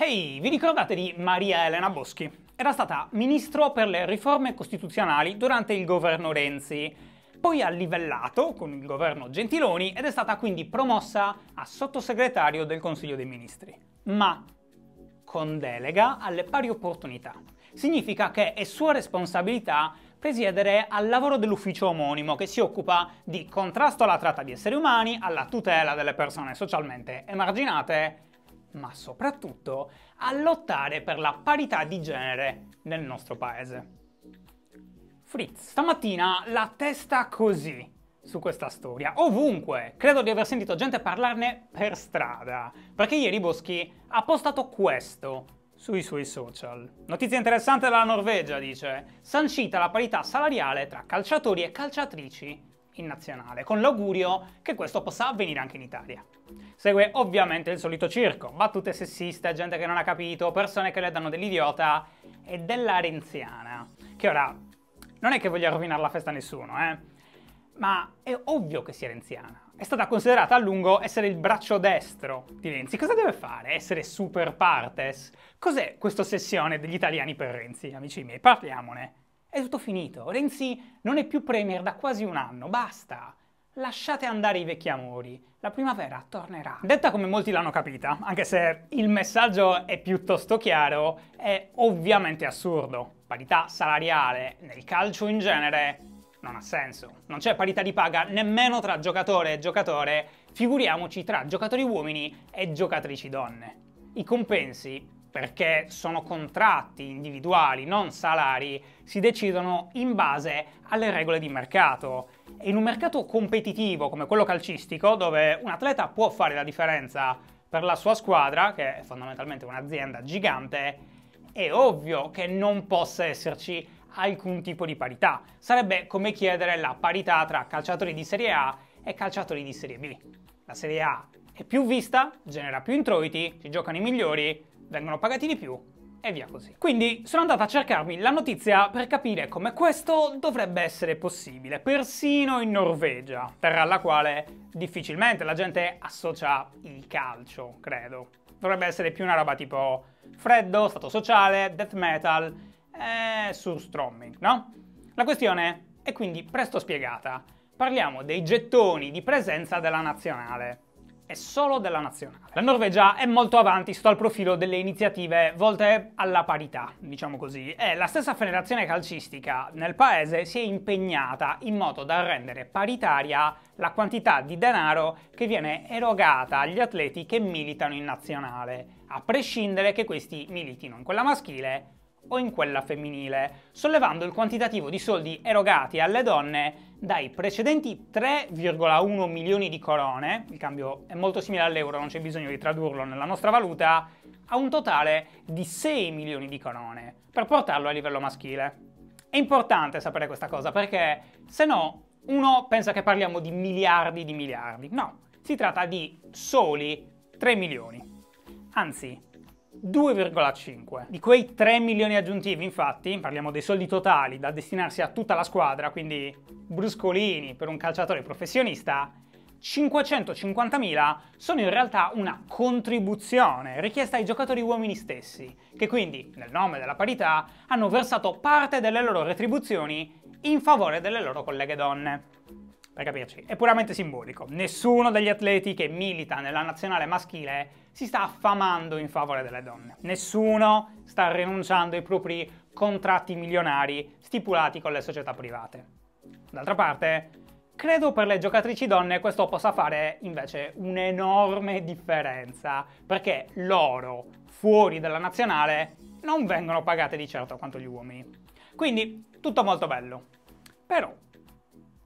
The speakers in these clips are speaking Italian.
Hey, vi ricordate di Maria Elena Boschi? Era stata ministro per le riforme costituzionali durante il governo Renzi, poi ha livellato con il governo Gentiloni ed è stata quindi promossa a sottosegretario del Consiglio dei Ministri, ma con delega alle pari opportunità. Significa che è sua responsabilità presiedere al lavoro dell'ufficio omonimo che si occupa di contrasto alla tratta di esseri umani, alla tutela delle persone socialmente emarginate, ma soprattutto a lottare per la parità di genere nel nostro paese. Fritz, stamattina la testa così su questa storia, ovunque. Credo di aver sentito gente parlarne per strada, perché ieri Boschi ha postato questo sui suoi social. Notizia interessante dalla Norvegia, dice, sancita la parità salariale tra calciatori e calciatrici in nazionale, con l'augurio che questo possa avvenire anche in Italia. Segue ovviamente il solito circo, battute sessiste, gente che non ha capito, persone che le danno dell'idiota e della renziana, che ora non è che voglia rovinare la festa a nessuno, ma è ovvio che sia renziana. È stata considerata a lungo essere il braccio destro di Renzi. Cosa deve fare? Essere super partes? Cos'è questa ossessione degli italiani per Renzi? Amici miei, parliamone. È tutto finito, Renzi non è più premier da quasi un anno, basta. Lasciate andare i vecchi amori, la primavera tornerà. Detta come molti l'hanno capita, anche se il messaggio è piuttosto chiaro, è ovviamente assurdo. Parità salariale nel calcio in genere non ha senso. Non c'è parità di paga nemmeno tra giocatore e giocatore, figuriamoci tra giocatori uomini e giocatrici donne. I compensi, perché sono contratti individuali, non salari, si decidono in base alle regole di mercato. E in un mercato competitivo come quello calcistico, dove un atleta può fare la differenza per la sua squadra, che è fondamentalmente un'azienda gigante, è ovvio che non possa esserci alcun tipo di parità. Sarebbe come chiedere la parità tra calciatori di Serie A e calciatori di Serie B. La Serie A è più vista, genera più introiti, ci giocano i migliori, vengono pagati di più e via così. Quindi sono andata a cercarmi la notizia per capire come questo dovrebbe essere possibile, persino in Norvegia, terra alla quale difficilmente la gente associa il calcio, credo. Dovrebbe essere più una roba tipo freddo, stato sociale, death metal e surströmming, no? La questione è quindi presto spiegata. Parliamo dei gettoni di presenza della nazionale. È solo della nazionale. La Norvegia è molto avanti sotto al profilo delle iniziative volte alla parità, diciamo così, e la stessa federazione calcistica nel paese si è impegnata in modo da rendere paritaria la quantità di denaro che viene erogata agli atleti che militano in nazionale, a prescindere che questi militino in quella maschile o in quella femminile, sollevando il quantitativo di soldi erogati alle donne dai precedenti 3,1 milioni di corone, il cambio è molto simile all'euro, non c'è bisogno di tradurlo nella nostra valuta, a un totale di 6 milioni di corone, per portarlo a livello maschile. È importante sapere questa cosa perché, se no, uno pensa che parliamo di miliardi di miliardi. No, si tratta di soli 3 milioni. Anzi, 2,5. Di quei 3 milioni aggiuntivi, infatti, parliamo dei soldi totali da destinarsi a tutta la squadra, quindi bruscolini per un calciatore professionista, 550.000 sono in realtà una contribuzione richiesta ai giocatori uomini stessi, che quindi, nel nome della parità, hanno versato parte delle loro retribuzioni in favore delle loro colleghe donne. Per capirci, è puramente simbolico. Nessuno degli atleti che milita nella nazionale maschile si sta affamando in favore delle donne. Nessuno sta rinunciando ai propri contratti milionari stipulati con le società private. D'altra parte, credo per le giocatrici donne questo possa fare invece un'enorme differenza, perché loro, fuori dalla nazionale, non vengono pagate di certo quanto gli uomini. Quindi, tutto molto bello. Però,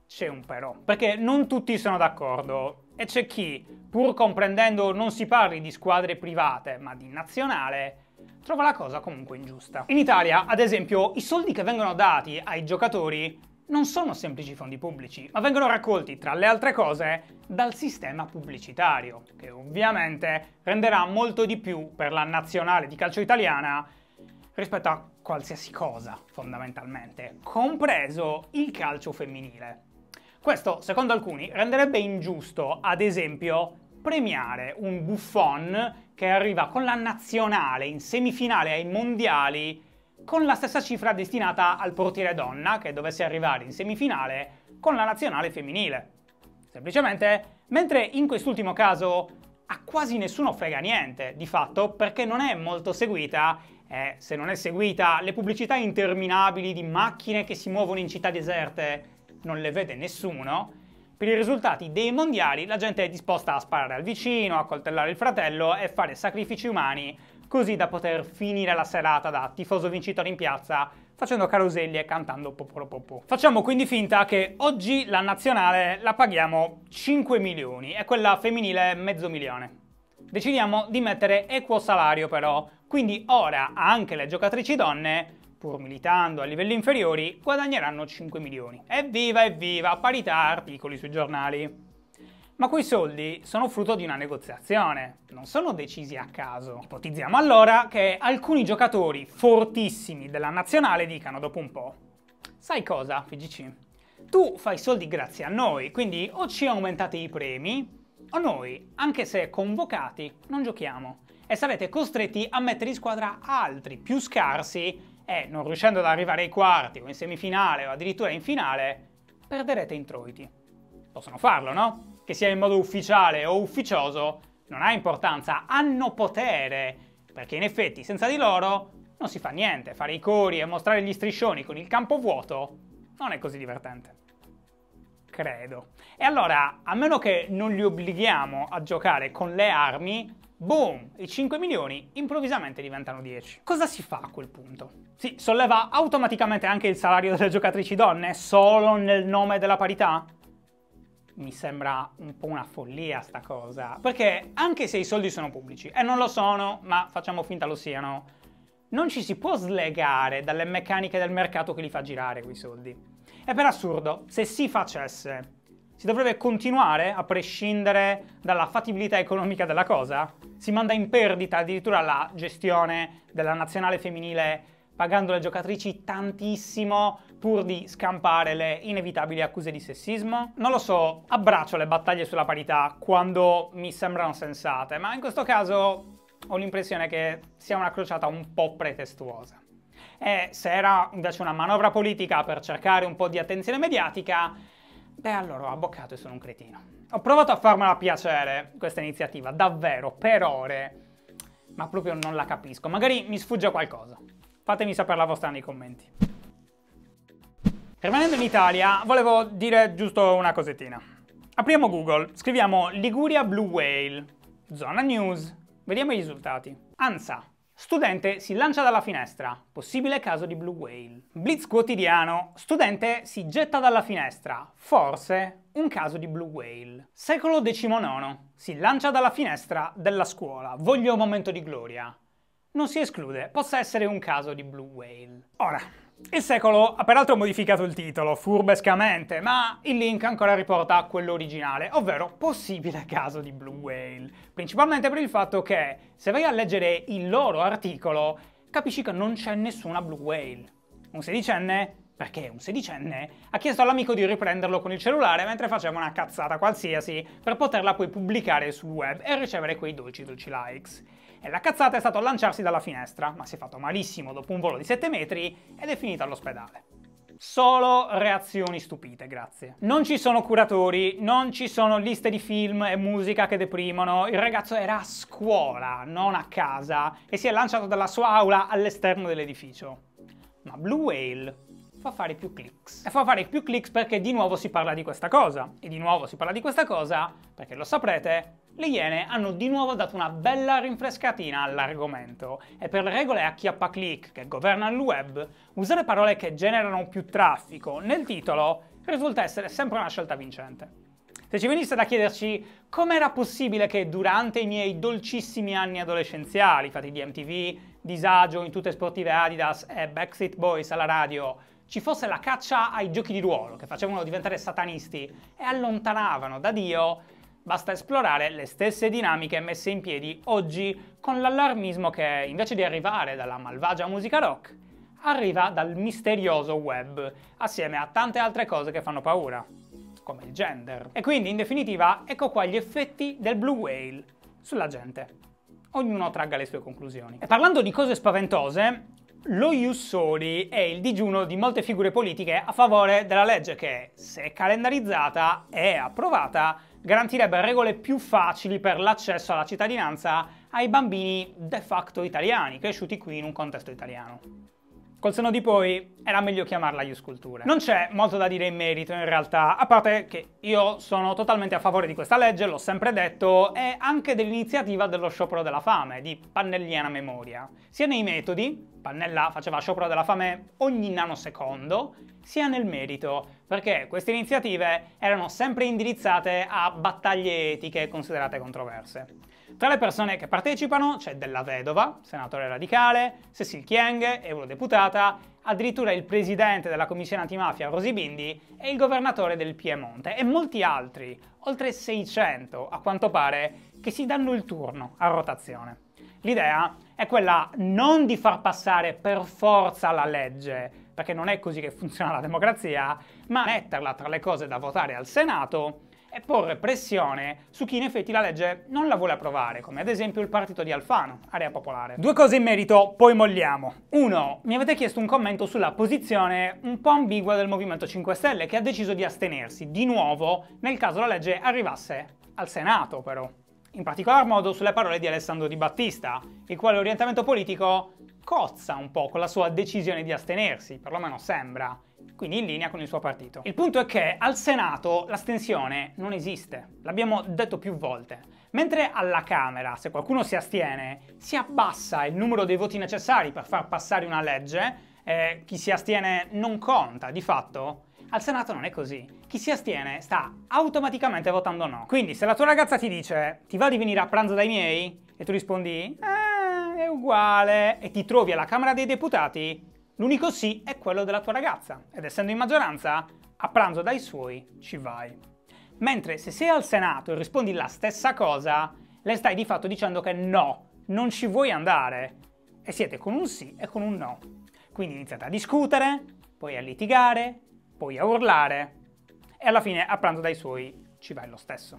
c'è un però, perché non tutti sono d'accordo e c'è chi, pur comprendendo non si parli di squadre private ma di nazionale, trova la cosa comunque ingiusta. In Italia, ad esempio, i soldi che vengono dati ai giocatori non sono semplici fondi pubblici, ma vengono raccolti, tra le altre cose, dal sistema pubblicitario, che ovviamente renderà molto di più per la nazionale di calcio italiana rispetto a qualsiasi cosa, fondamentalmente, compreso il calcio femminile. Questo, secondo alcuni, renderebbe ingiusto, ad esempio, premiare un Buffon che arriva con la nazionale in semifinale ai mondiali con la stessa cifra destinata al portiere donna che dovesse arrivare in semifinale con la nazionale femminile. Semplicemente, mentre in quest'ultimo caso a quasi nessuno frega niente, di fatto, perché non è molto seguita e se non è seguita le pubblicità interminabili di macchine che si muovono in città deserte non le vede nessuno. Per i risultati dei mondiali la gente è disposta a sparare al vicino, a coltellare il fratello e fare sacrifici umani così da poter finire la serata da tifoso vincitore in piazza facendo caroselli e cantando poporopopò. Facciamo quindi finta che oggi la nazionale la paghiamo 5 milioni e quella femminile mezzo milione. Decidiamo di mettere equo salario però, quindi ora anche le giocatrici donne, pur militando a livelli inferiori, guadagneranno 5 milioni. Evviva, evviva, parità, articoli sui giornali. Ma quei soldi sono frutto di una negoziazione, non sono decisi a caso. Ipotizziamo allora che alcuni giocatori fortissimi della nazionale dicano dopo un po': sai cosa, FIGC? Tu fai soldi grazie a noi, quindi o ci aumentate i premi, o noi, anche se convocati, non giochiamo e sarete costretti a mettere in squadra altri più scarsi e, non riuscendo ad arrivare ai quarti o in semifinale o addirittura in finale, perderete introiti. Possono farlo, no? Che sia in modo ufficiale o ufficioso, non ha importanza, hanno potere, perché in effetti senza di loro non si fa niente, fare i cori e mostrare gli striscioni con il campo vuoto non è così divertente. Credo. E allora, a meno che non li obblighiamo a giocare con le armi, boom, i 5 milioni improvvisamente diventano 10. Cosa si fa a quel punto? Si solleva automaticamente anche il salario delle giocatrici donne solo nel nome della parità? Mi sembra un po' una follia sta cosa, perché anche se i soldi sono pubblici, e non lo sono, ma facciamo finta lo siano, non ci si può slegare dalle meccaniche del mercato che li fa girare quei soldi. E per assurdo, se si facesse, si dovrebbe continuare a prescindere dalla fattibilità economica della cosa? Si manda in perdita addirittura la gestione della nazionale femminile pagando le giocatrici tantissimo pur di scampare le inevitabili accuse di sessismo? Non lo so, abbraccio le battaglie sulla parità quando mi sembrano sensate, ma in questo caso ho l'impressione che sia una crociata un po' pretestuosa. E se era invece una manovra politica per cercare un po' di attenzione mediatica, beh, allora ho abboccato e sono un cretino. Ho provato a farmela piacere questa iniziativa, davvero, per ore, ma proprio non la capisco. Magari mi sfugge qualcosa. Fatemi sapere la vostra nei commenti. Rimanendo in Italia, volevo dire giusto una cosettina. Apriamo Google, scriviamo Liguria Blue Whale, zona news, vediamo i risultati. ANSA. Studente si lancia dalla finestra, possibile caso di Blue Whale. Blitz quotidiano, studente si getta dalla finestra, forse un caso di Blue Whale. Secolo XIX, si lancia dalla finestra della scuola, voglio un momento di gloria. Non si esclude, possa essere un caso di Blue Whale. Ora, il secolo ha peraltro modificato il titolo, furbescamente, ma il link ancora riporta quello originale, ovvero possibile caso di Blue Whale, principalmente per il fatto che se vai a leggere il loro articolo capisci che non c'è nessuna Blue Whale. Un sedicenne, perché un sedicenne, ha chiesto all'amico di riprenderlo con il cellulare mentre faceva una cazzata qualsiasi per poterla poi pubblicare sul web e ricevere quei dolci likes. E la cazzata è stato lanciarsi dalla finestra, ma si è fatto malissimo dopo un volo di 7 metri ed è finita all'ospedale. Solo reazioni stupite, grazie. Non ci sono curatori, non ci sono liste di film e musica che deprimono, il ragazzo era a scuola, non a casa, e si è lanciato dalla sua aula all'esterno dell'edificio. Ma Blue Whale fa fare più clics. E fa fare più clics perché di nuovo si parla di questa cosa. E di nuovo si parla di questa cosa perché, lo saprete, le Iene hanno di nuovo dato una bella rinfrescatina all'argomento. E per le regole a chiappa-click che governano il web, usare parole che generano più traffico nel titolo risulta essere sempre una scelta vincente. Se ci venisse da chiederci com'era possibile che durante i miei dolcissimi anni adolescenziali, fatti di MTV, disagio in tutte sportive Adidas e Backstreet Boys alla radio, ci fosse la caccia ai giochi di ruolo che facevano diventare satanisti e allontanavano da Dio, basta esplorare le stesse dinamiche messe in piedi oggi con l'allarmismo che, invece di arrivare dalla malvagia musica rock, arriva dal misterioso web, assieme a tante altre cose che fanno paura, come il gender. E quindi, in definitiva, ecco qua gli effetti del Blue Whale sulla gente. ognuno tragga le sue conclusioni. E parlando di cose spaventose, lo Jus Soli è il digiuno di molte figure politiche a favore della legge che, se calendarizzata e approvata, garantirebbe regole più facili per l'accesso alla cittadinanza ai bambini de facto italiani, cresciuti qui in un contesto italiano. Col senno di poi era meglio chiamarla Jus Cultura. Non c'è molto da dire in merito in realtà, a parte che io sono totalmente a favore di questa legge, l'ho sempre detto, e anche dell'iniziativa dello sciopero della fame, di pannelliana memoria. Sia nei metodi, Pannella faceva sciopero della fame ogni nanosecondo, sia nel merito, perché queste iniziative erano sempre indirizzate a battaglie etiche considerate controverse. Tra le persone che partecipano c'è Della Vedova, senatore radicale, Cecil Chiang, eurodeputata, addirittura il presidente della commissione antimafia Rosy Bindi e il governatore del Piemonte e molti altri, oltre 600 a quanto pare, che si danno il turno a rotazione. L'idea è quella non di far passare per forza la legge, perché non è così che funziona la democrazia, ma metterla tra le cose da votare al Senato e porre pressione su chi in effetti la legge non la vuole approvare, come ad esempio il partito di Alfano, Area Popolare. Due cose in merito, poi molliamo. 1. Mi avete chiesto un commento sulla posizione un po' ambigua del Movimento 5 Stelle, che ha deciso di astenersi, di nuovo, nel caso la legge arrivasse al Senato però. In particolar modo sulle parole di Alessandro Di Battista, il quale orientamento politico cozza un po' con la sua decisione di astenersi, perlomeno sembra, quindi in linea con il suo partito. Il punto è che al Senato l'astensione non esiste, l'abbiamo detto più volte, mentre alla Camera, se qualcuno si astiene, si abbassa il numero dei voti necessari per far passare una legge, chi si astiene non conta, di fatto. Al Senato non è così. Chi si astiene sta automaticamente votando no. Quindi se la tua ragazza ti dice ti va di venire a pranzo dai miei? E tu rispondi è uguale e ti trovi alla Camera dei Deputati, l'unico sì è quello della tua ragazza ed essendo in maggioranza a pranzo dai suoi ci vai. Mentre se sei al Senato e rispondi la stessa cosa le stai di fatto dicendo che no, non ci vuoi andare e siete con un sì e con un no. Quindi iniziate a discutere, poi a litigare, poi a urlare e alla fine a pranzo dai suoi ci vai lo stesso,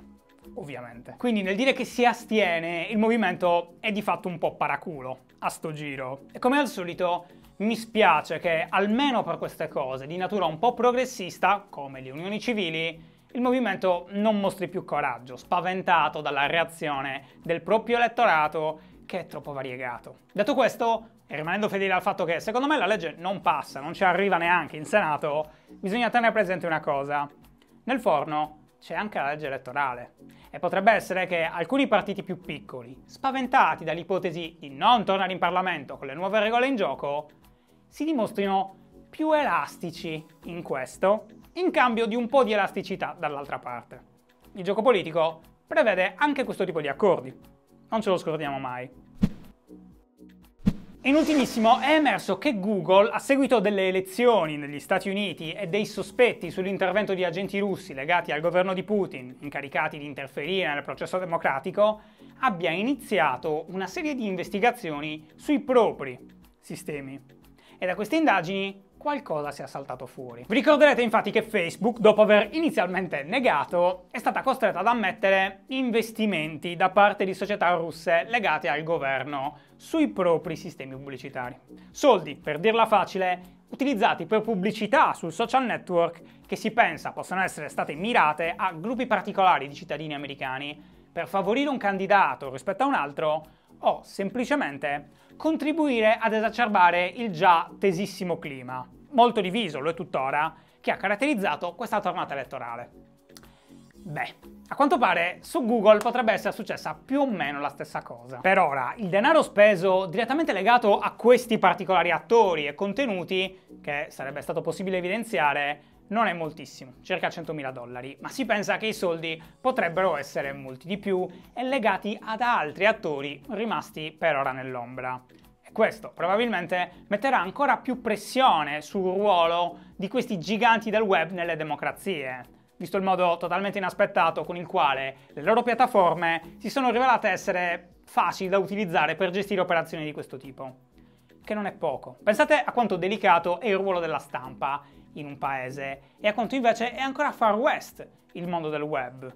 ovviamente. Quindi nel dire che si astiene il movimento è di fatto un po' paraculo a sto giro e come al solito mi spiace che almeno per queste cose di natura un po' progressista come le unioni civili il movimento non mostri più coraggio, spaventato dalla reazione del proprio elettorato che è troppo variegato. Detto questo, e rimanendo fedeli al fatto che secondo me la legge non passa, non ci arriva neanche in Senato, bisogna tenere presente una cosa. Nel forno c'è anche la legge elettorale e potrebbe essere che alcuni partiti più piccoli, spaventati dall'ipotesi di non tornare in Parlamento con le nuove regole in gioco, si dimostrino più elastici in questo, in cambio di un po' di elasticità dall'altra parte. Il gioco politico prevede anche questo tipo di accordi. Non ce lo scordiamo mai. In ultimissimo è emerso che Google, a seguito delle elezioni negli Stati Uniti e dei sospetti sull'intervento di agenti russi legati al governo di Putin, incaricati di interferire nel processo democratico, abbia iniziato una serie di investigazioni sui propri sistemi. E da queste indagini qualcosa si è saltato fuori. Vi ricorderete infatti che Facebook, dopo aver inizialmente negato, è stata costretta ad ammettere investimenti da parte di società russe legate al governo sui propri sistemi pubblicitari. Soldi, per dirla facile, utilizzati per pubblicità sul social network che si pensa possano essere state mirate a gruppi particolari di cittadini americani per favorire un candidato rispetto a un altro o semplicemente contribuire ad esacerbare il già tesissimo clima, molto diviso lo è tuttora, che ha caratterizzato questa tornata elettorale. Beh, a quanto pare su Google potrebbe essere successa più o meno la stessa cosa. Per ora, il denaro speso direttamente legato a questi particolari attori e contenuti, che sarebbe stato possibile evidenziare, non è moltissimo, circa 100.000 dollari, ma si pensa che i soldi potrebbero essere molti di più e legati ad altri attori rimasti per ora nell'ombra. E questo probabilmente metterà ancora più pressione sul ruolo di questi giganti del web nelle democrazie, visto il modo totalmente inaspettato con il quale le loro piattaforme si sono rivelate essere facili da utilizzare per gestire operazioni di questo tipo. Che non è poco. Pensate a quanto delicato è il ruolo della stampa in un paese e a quanto invece è ancora far west il mondo del web.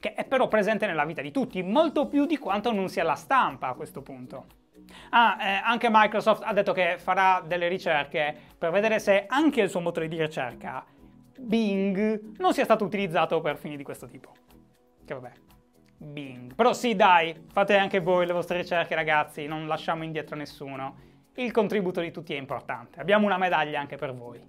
che è però presente nella vita di tutti, molto più di quanto non sia la stampa a questo punto. Anche Microsoft ha detto che farà delle ricerche per vedere se anche il suo motore di ricerca, Bing, non sia stato utilizzato per fini di questo tipo. Che vabbè, Bing. Però sì, dai, fate anche voi le vostre ricerche, ragazzi, non lasciamo indietro nessuno. Il contributo di tutti è importante. Abbiamo una medaglia anche per voi.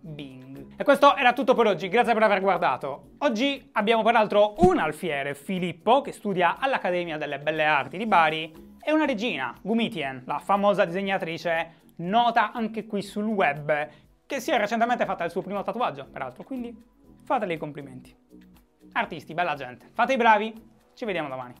Bing. E questo era tutto per oggi, grazie per aver guardato. Oggi abbiamo peraltro un alfiere, Filippo, che studia all'Accademia delle Belle Arti di Bari, e una regina, Gumitien, la famosa disegnatrice, nota anche qui sul web, che si è recentemente fatta il suo primo tatuaggio, peraltro, quindi fatele i complimenti. Artisti, bella gente, fate i bravi, ci vediamo domani.